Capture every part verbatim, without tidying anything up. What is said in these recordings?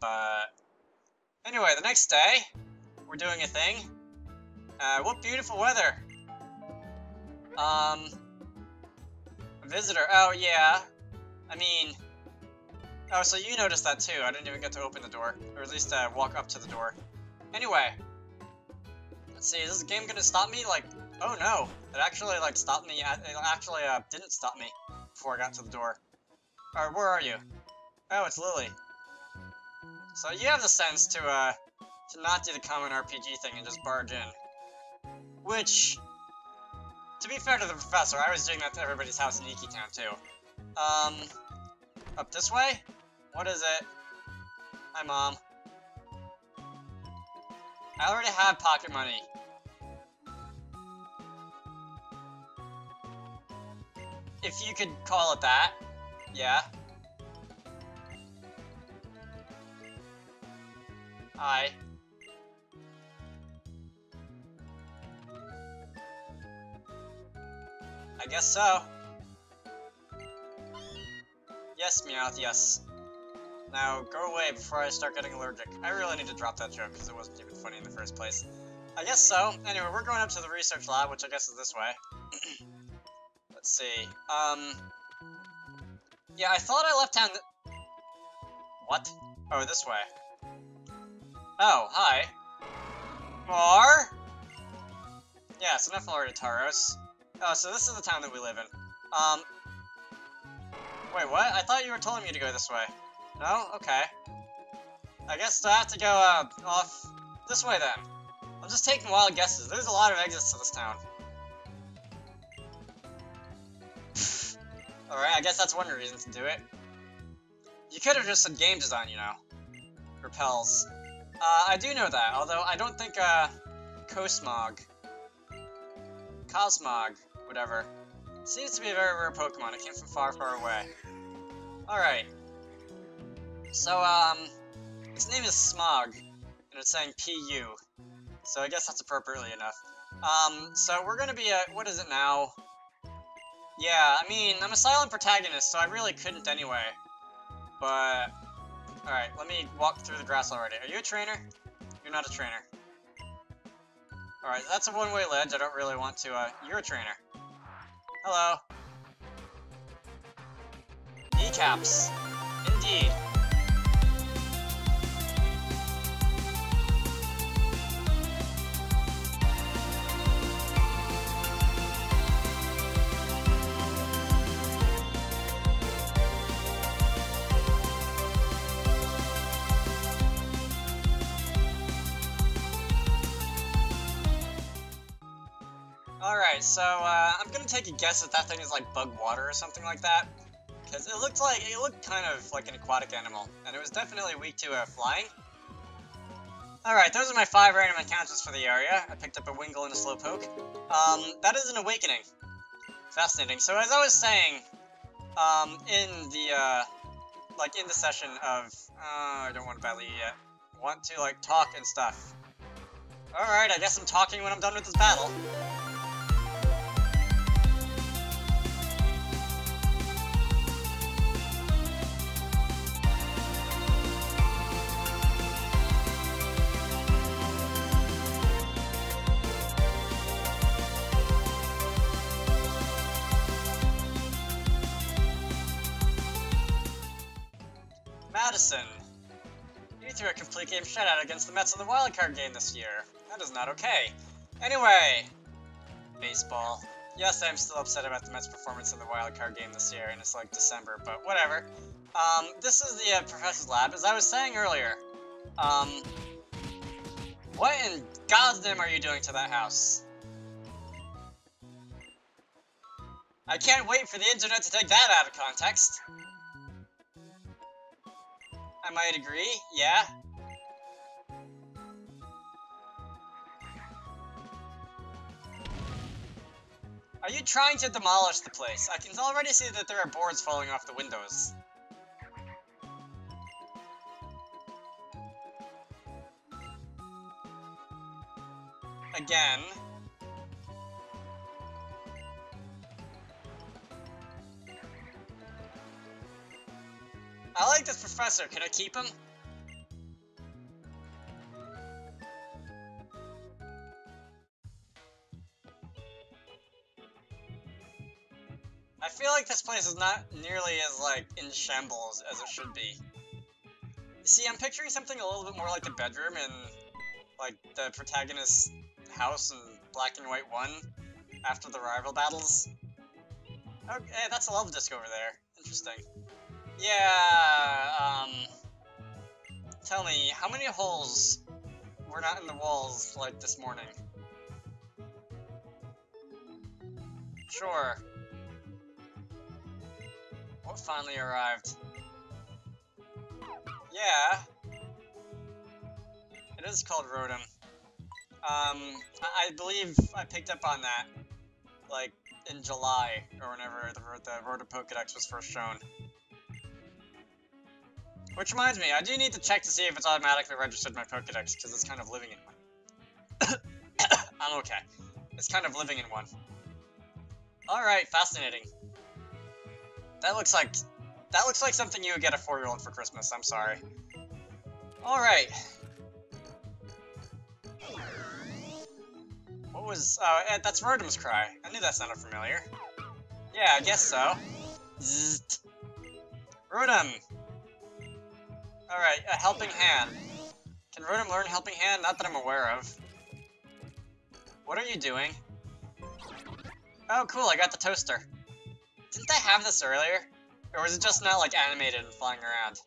But anyway, the next day, we're doing a thing. Uh, what beautiful weather! Um, a visitor. Oh yeah. I mean, oh, so you noticed that too. I didn't even get to open the door, or at least uh, walk up to the door. Anyway, let's see. Is this game gonna stop me? Like, oh no! It actually like stopped me. It actually uh, didn't stop me before I got to the door. Or where are you? Oh, it's Lily. So you have the sense to uh to not do the common R P G thing and just barge in. Which, to be fair to the professor, I was doing that to everybody's house in Iki-Town too. Um, up this way? What is it? Hi, Mom. I already have pocket money. If you could call it that. Yeah. Hi. I guess so. Yes, Meowth, yes. Now, go away before I start getting allergic. I really need to drop that joke, because it wasn't even funny in the first place. I guess so. Anyway, we're going up to the research lab, which I guess is this way. Let's see. Um... Yeah, I thought I left town th- What? Oh, this way. Oh, hi. More? Yeah, so enough already, Tauros. Oh, so this is the town that we live in. Um... Wait, what? I thought you were telling me to go this way. No? Okay. I guess I have to go, uh, off this way then. I'm just taking wild guesses. There's a lot of exits to this town. Alright, I guess that's one reason to do it. You could have just said game design, you know. Repels. Uh, I do know that, although I don't think, uh, Cosmog. Cosmog, whatever. Seems to be a very rare Pokemon. It came from far, far away. Alright. So, um... its name is Smog. And it's saying P U. So I guess that's appropriately enough. Um, so we're gonna be at... What is it now? Yeah, I mean, I'm a silent protagonist, so I really couldn't anyway. But... Alright, let me walk through the grass already. Are you a trainer? You're not a trainer. Alright, that's a one-way ledge. I don't really want to, uh... You're a trainer. Hello. Kneecaps. Indeed. Alright, so, uh, I'm gonna take a guess that that thing is, like, bug water or something like that. Because it looked like, it looked kind of like an aquatic animal. And it was definitely weak to, uh, flying. Alright, those are my five random encounters for the area. I picked up a Wingull and a Slowpoke. Um, that is an awakening. Fascinating. So, as I was saying, um, in the, uh, like, in the session of, uh, I don't want to battle you yet. Want to, like, talk and stuff. Alright, I guess I'm talking when I'm done with this battle. Madison, you threw a complete game shutout against the Mets in the wildcard game this year. That is not okay. Anyway, baseball. Yes, I'm still upset about the Mets' performance in the wildcard game this year, and it's like December, but whatever. Um, this is the uh, professor's lab, as I was saying earlier. Um, what in God's name are you doing to that house? I can't wait for the internet to take that out of context. I might agree, yeah. Are you trying to demolish the place? I can already see that there are boards falling off the windows. Again. I like this professor. Can I keep him? feel like this place is not nearly as, like, in shambles as it should be. See, I'm picturing something a little bit more like the bedroom in, like, the protagonist's house in Black and White one, after the rival battles. Okay, that's a love disc over there. Interesting. Yeah, um... tell me, how many holes were not in the walls, like, this morning? Sure. What finally arrived? Yeah. It is called Rotom. Um, I, I believe I picked up on that, like, in July, or whenever the, the Rotom Pokédex was first shown. Which reminds me, I do need to check to see if it's automatically registered in my Pokédex, because it's kind of living in one. I'm okay. It's kind of living in one. Alright, fascinating. That looks like... That looks like something you would get a four-year-old for Christmas, I'm sorry. Alright. What was... Oh, uh, that's Rotom's cry. I knew that sounded familiar. Yeah, I guess so. Zzzt. Rotom! Alright, a helping hand. Can Rotom learn helping hand? Not that I'm aware of. What are you doing? Oh, cool, I got the toaster. Didn't I have this earlier? Or was it just not, like, animated and flying around?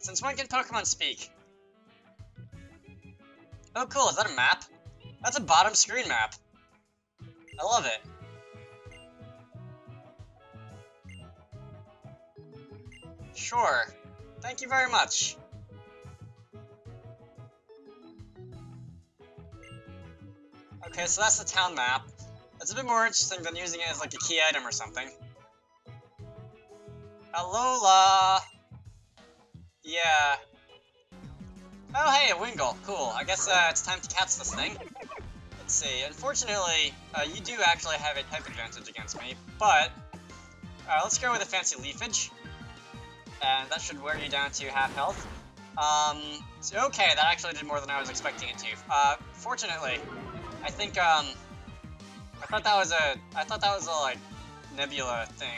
Since when can Pokemon speak? Oh, cool, is that a map? That's a bottom screen map. I love it. Sure. Thank you very much. Okay, so that's the town map. That's a bit more interesting than using it as like a key item or something. Alola! Yeah. Oh hey, a Wingull. Cool. I guess uh, it's time to catch this thing. Let's see. Unfortunately, uh, you do actually have a type advantage against me, but... Uh, let's go with a fancy leafage. And that should wear you down to half health. Um, so okay, that actually did more than I was expecting it to. Uh, fortunately, I think, um, I thought that was a, I thought that was a, like, nebula thing,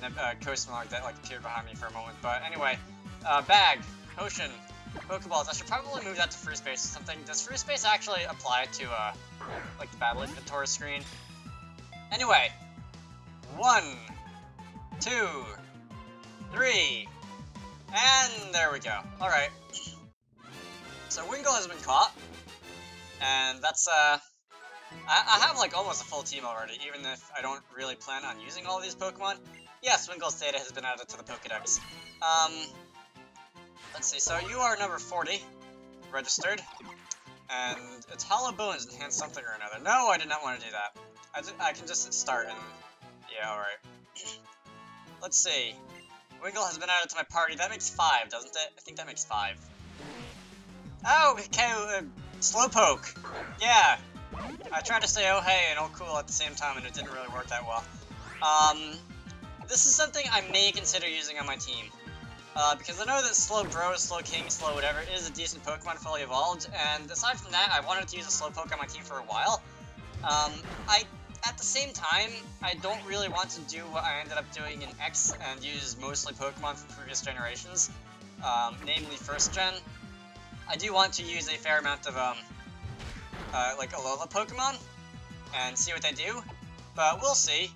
neb uh, Cosmog that, like, appeared behind me for a moment. But anyway, uh, bag, potion, Pokeballs. I should probably move that to free space or something. Does free space actually apply to, uh, like, the battle inventory screen? Anyway, one, two, three. And there we go. Alright. So Wingull has been caught. And that's, uh... I, I have, like, almost a full team already, even if I don't really plan on using all of these Pokemon. Yes, Wingull's data has been added to the Pokedex. Um... Let's see, so you are number forty. Registered. And it's Hollow Bones enhance something or another. No, I did not want to do that. I, did, I can just start and... Yeah, alright. Let's see. Wingull has been added to my party. That makes five, doesn't it? I think that makes five. Oh, okay, uh, Slowpoke. Yeah. I tried to say oh hey and oh cool at the same time, and it didn't really work that well. Um, this is something I may consider using on my team. Uh, because I know that Slowbro, Slowking, Slow whatever is a decent Pokemon fully evolved, and aside from that, I wanted to use a Slowpoke on my team for a while. Um, I... At the same time, I don't really want to do what I ended up doing in X and use mostly Pokemon from previous generations, um, namely first gen. I do want to use a fair amount of, um, uh, like, Alola Pokemon and see what they do, but we'll see.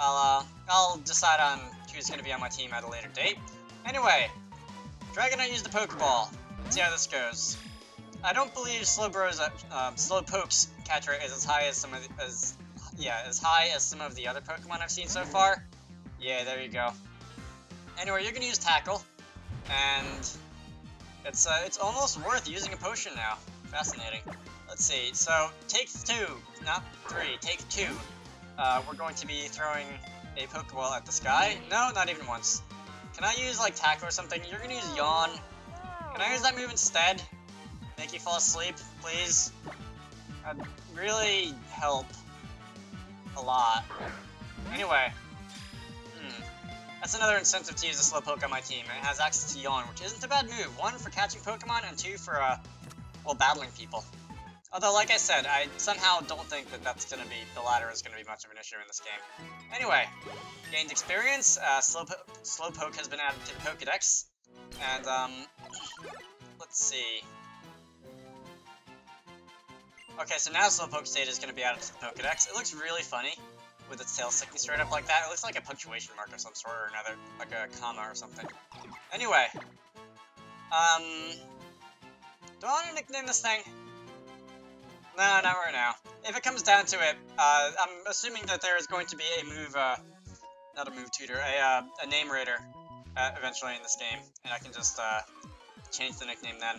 I'll, uh, I'll decide on who's going to be on my team at a later date. Anyway, Dragonite used the Pokeball. Let's see how this goes. I don't believe Slowbro's, uh, uh, Slowpoke's catch rate is as high as some of the... As, Yeah, as high as some of the other Pokemon I've seen so far. Yeah, there you go. Anyway, you're gonna use Tackle, and it's uh, it's almost worth using a potion now. Fascinating. Let's see. So take two, not three. Take two. Uh, we're going to be throwing a Pokeball at the sky. No, not even once. Can I use like Tackle or something? You're gonna use Yawn. Can I use that move instead? Make you fall asleep, please. That'd really help. A lot. Anyway, hmm. That's another incentive to use a Slowpoke on my team. It has access to Yawn, which isn't a bad move. One for catching Pokemon, and two for, uh, well, battling people. Although, like I said, I somehow don't think that that's going to be, the latter is going to be much of an issue in this game. Anyway, gained experience, uh, Slowpo Slowpoke has been added to the Pokédex, and, um, let's see. Okay, so now Slowpoke's data is going to be added to the Pokédex. It looks really funny, with its tail sticking straight up like that. It looks like a punctuation mark of some sort or another, like a comma or something. Anyway, um, do I want to nickname this thing? No, not right now. If it comes down to it, uh, I'm assuming that there is going to be a move, uh, not a move tutor, a, uh, a name raider uh, eventually in this game, and I can just uh, change the nickname then.